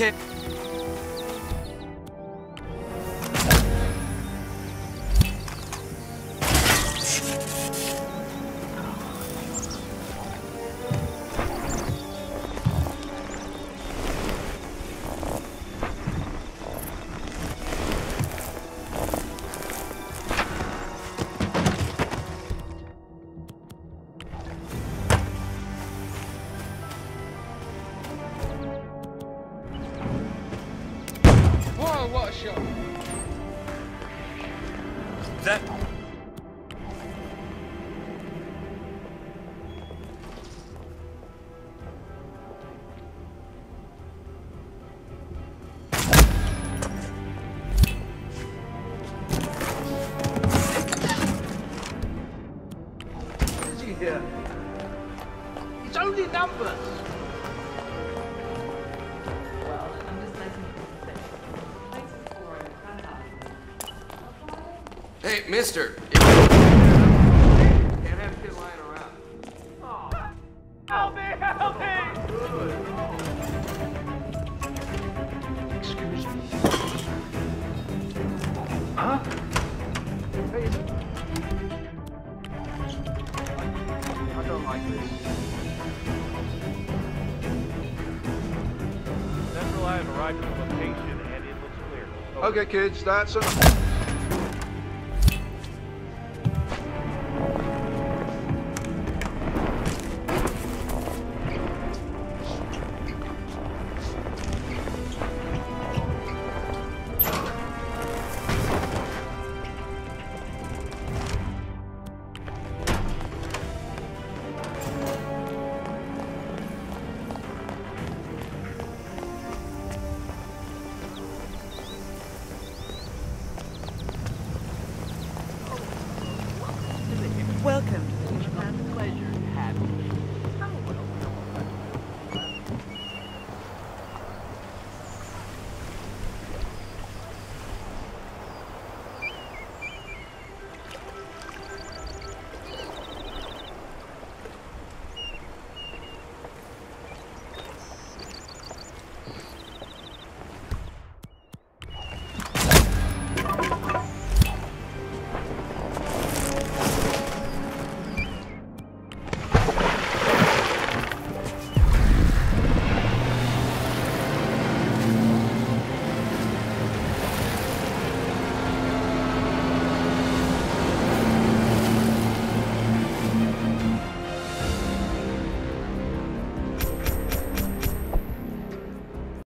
Okay. Hey, mister! Okay, kids, that's enough.